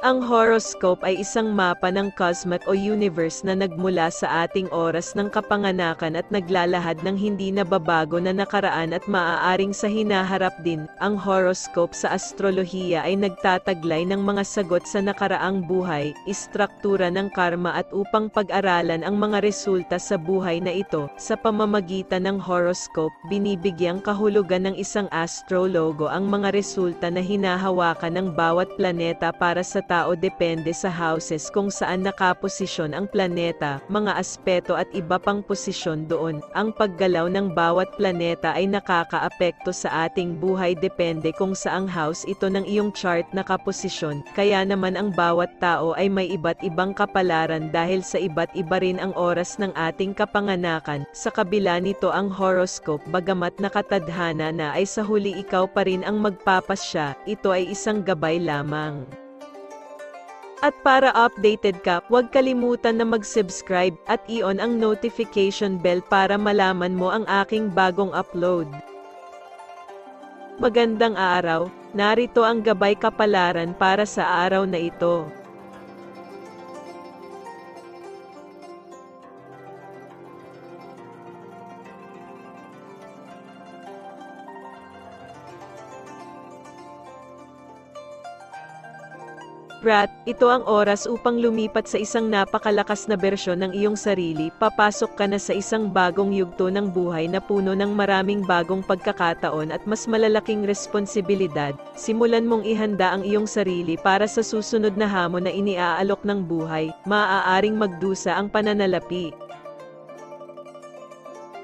Ang horoscope ay isang mapa ng cosmic o universe na nagmula sa ating oras ng kapanganakan at naglalahad ng hindi nababago na nakaraan at maaaring sa hinaharap din. Ang horoscope sa astrolohiya ay nagtataglay ng mga sagot sa nakaraang buhay, istruktura ng karma at upang pag-aralan ang mga resulta sa buhay na ito. Sa pamamagitan ng horoscope, binibigyang kahulugan ng isang astrologo ang mga resulta na hinahawakan ng bawat planeta para sa tao depende sa houses kung saan nakaposisyon ang planeta, mga aspeto at iba pang posisyon doon. Ang paggalaw ng bawat planeta ay nakakaapekto sa ating buhay depende kung saang house ito ng iyong chart nakaposisyon, kaya naman ang bawat tao ay may iba't ibang kapalaran dahil sa iba't iba rin ang oras ng ating kapanganakan. Sa kabila nito ang horoscope bagamat nakatadhana na ay sa huli ikaw pa rin ang magpapasya, ito ay isang gabay lamang. At para updated ka, huwag kalimutan na mag-subscribe at i-on ang notification bell para malaman mo ang aking bagong upload. Magandang araw, narito ang Gabay Kapalaran para sa araw na ito. Brat, ito ang oras upang lumipat sa isang napakalakas na bersyon ng iyong sarili. Papasok ka na sa isang bagong yugto ng buhay na puno ng maraming bagong pagkakataon at mas malalaking responsibilidad. Simulan mong ihanda ang iyong sarili para sa susunod na hamon na iniaalok ng buhay. Maaaring magdusa ang pananalapi.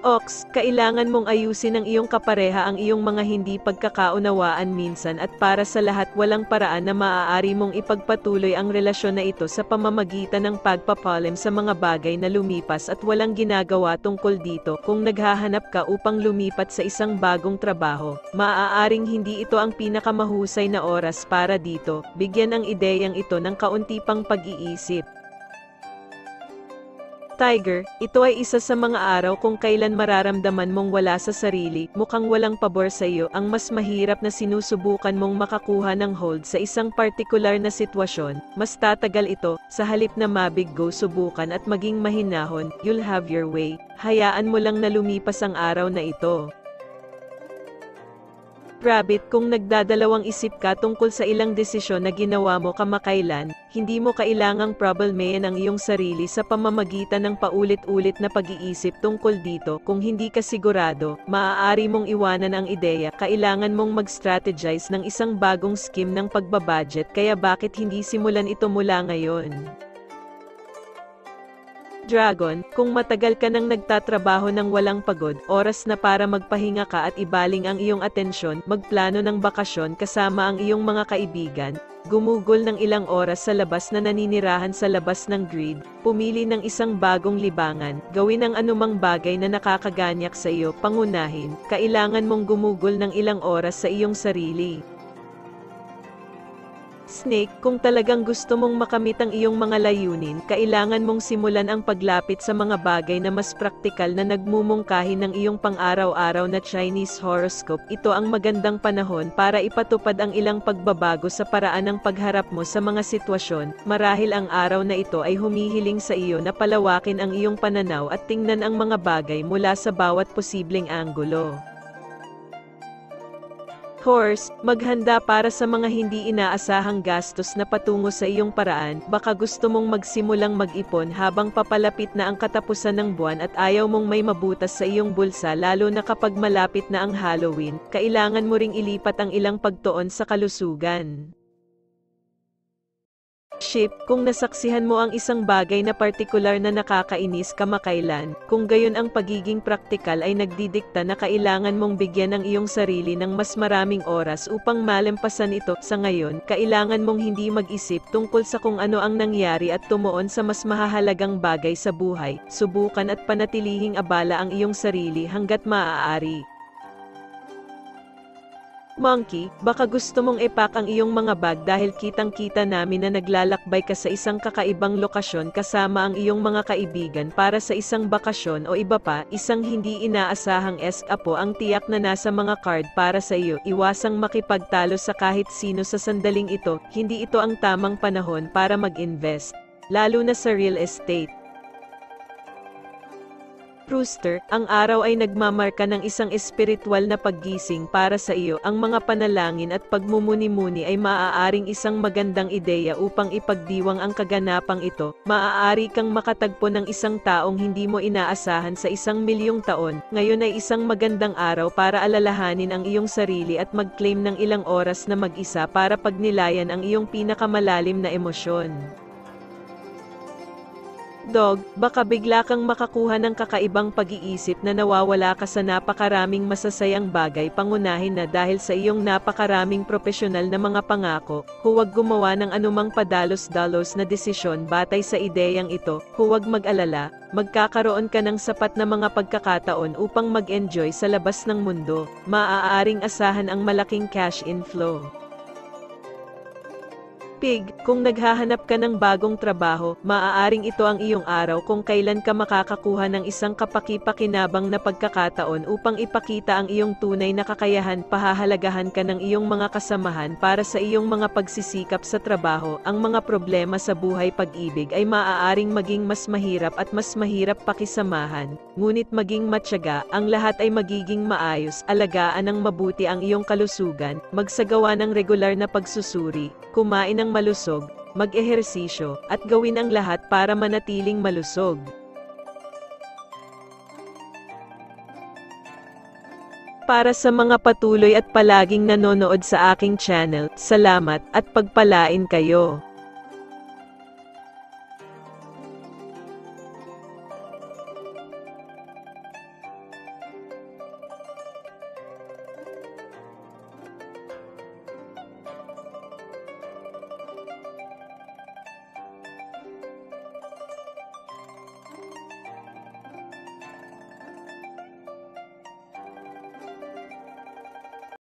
Ox, kailangan mong ayusin ng iyong kapareha ang iyong mga hindi pagkakaunawaan minsan at para sa lahat walang paraan na maaari mong ipagpatuloy ang relasyon na ito sa pamamagitan ng pagpapalim sa mga bagay na lumipas at walang ginagawa tungkol dito. Kung naghahanap ka upang lumipat sa isang bagong trabaho, maaaring hindi ito ang pinakamahusay na oras para dito. Bigyan ang ideyang ito ng kaunti pang pag-iisip. Tiger, ito ay isa sa mga araw kung kailan mararamdaman mong wala sa sarili, mukhang walang pabor sa iyo. Ang mas mahirap na sinusubukan mong makakuha ng hold sa isang partikular na sitwasyon, mas tatagal ito. Sa halip na mabiggo, subukan at maging mahinahon. You'll have your way. Hayaan mo lang na lumipas ang araw na ito. Rabbit, kung nagdadalawang isip ka tungkol sa ilang desisyon na ginawa mo kamakailan, hindi mo kailangang problemahin ang iyong sarili sa pamamagitan ng paulit-ulit na pag-iisip tungkol dito. Kung hindi ka sigurado, maaari mong iwanan ang ideya. Kailangan mong mag-strategize ng isang bagong scheme ng pagbabudget, kaya bakit hindi simulan ito mula ngayon? Dragon, kung matagal ka nang nagtatrabaho ng walang pagod, oras na para magpahinga ka at ibaling ang iyong atensyon. Magplano ng bakasyon kasama ang iyong mga kaibigan. Gumugol ng ilang oras sa labas na naninirahan sa labas ng grid. Pumili ng isang bagong libangan. Gawin ang anumang bagay na nakakaganyak sa iyo. Pangunahin, kailangan mong gumugol ng ilang oras sa iyong sarili. Snake, kung talagang gusto mong makamit ang iyong mga layunin, kailangan mong simulan ang paglapit sa mga bagay na mas praktikal na nagmumungkahi ng iyong pang-araw-araw na Chinese horoscope. Ito ang magandang panahon para ipatupad ang ilang pagbabago sa paraan ng pagharap mo sa mga sitwasyon. Marahil ang araw na ito ay humihiling sa iyo na palawakin ang iyong pananaw at tingnan ang mga bagay mula sa bawat posibleng anggulo. Horse, maghanda para sa mga hindi inaasahang gastos na patungo sa iyong paraan. Baka gusto mong magsimulang mag-ipon habang papalapit na ang katapusan ng buwan at ayaw mong may mabutas sa iyong bulsa, lalo na kapag malapit na ang Halloween. Kailangan mo ring ilipat ang ilang pagtuon sa kalusugan. Ship, kung nasaksihan mo ang isang bagay na partikular na nakakainis kamakailan, kung gayon ang pagiging praktikal ay nagdidikta na kailangan mong bigyan ang iyong sarili ng mas maraming oras upang malampasan ito. Sa ngayon, kailangan mong hindi mag-isip tungkol sa kung ano ang nangyari at tumuon sa mas mahahalagang bagay sa buhay. Subukan at panatilihing abala ang iyong sarili hanggat maaari. Monkey, baka gusto mong ipack ang iyong mga bag dahil kitang-kita namin na naglalakbay ka sa isang kakaibang lokasyon kasama ang iyong mga kaibigan para sa isang bakasyon o iba pa, isang hindi inaasahang eskapo ang tiyak na nasa mga card para sa iyo. Iwasang makipagtalo sa kahit sino sa sandaling ito, hindi ito ang tamang panahon para mag-invest, lalo na sa real estate. Rooster, ang araw ay nagmamarka ng isang espiritual na paggising para sa iyo. Ang mga panalangin at pagmumuni-muni ay maaaring isang magandang ideya upang ipagdiwang ang kaganapang ito. Maaari kang makatagpo ng isang taong hindi mo inaasahan sa 1,000,000 taon. Ngayon ay isang magandang araw para alalahanin ang iyong sarili at mag-claim ng ilang oras na mag-isa para pagnilayan ang iyong pinakamalalim na emosyon. Dog, baka bigla kang makakuha ng kakaibang pag-iisip na nawawala ka sa napakaraming masasayang bagay. Pangunahin na dahil sa iyong napakaraming profesional na mga pangako, huwag gumawa ng anumang padalos-dalos na desisyon batay sa ideyang ito. Huwag mag-alala, magkakaroon ka ng sapat na mga pagkakataon upang mag-enjoy sa labas ng mundo. Maaaring asahan ang malaking cash inflow. Pig, kung naghahanap ka ng bagong trabaho, maaaring ito ang iyong araw kung kailan ka makakakuha ng isang kapaki-pakinabang na pagkakataon upang ipakita ang iyong tunay na kakayahan. Pahahalagahan ka ng iyong mga kasamahan para sa iyong mga pagsisikap sa trabaho. Ang mga problema sa buhay pag-ibig ay maaaring maging mas mahirap at mas mahirap pakisamahan, ngunit maging matyaga, ang lahat ay magiging maayos. Alagaan ng mabuti ang iyong kalusugan, magsagawa ng regular na pagsusuri, kumain ng malusog, mag-ehersisyo, at gawin ang lahat para manatiling malusog. Para sa mga patuloy at palaging nanonood sa aking channel, salamat at pagpalain kayo.